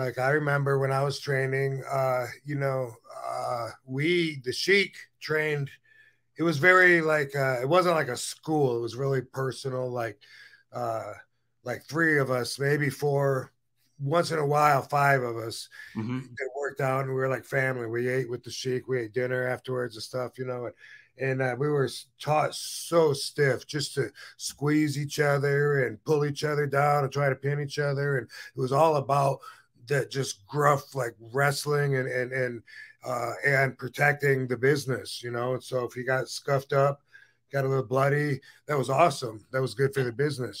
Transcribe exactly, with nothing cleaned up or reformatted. Like, I remember when I was training, uh, you know, uh, we, the Sheik trained, it was very like, uh, it wasn't like a school. It was really personal, like, uh, like three of us, maybe four, once in a while, five of us mm-hmm. that worked out, and we were like family. We ate with the Sheik. We ate dinner afterwards and stuff, you know, and, and uh, we were taught so stiff just to squeeze each other and pull each other down and try to pin each other. And it was all about that just gruff, like wrestling and, and, and, uh, and protecting the business, you know? And so if you got scuffed up, got a little bloody, that was awesome. That was good for the business.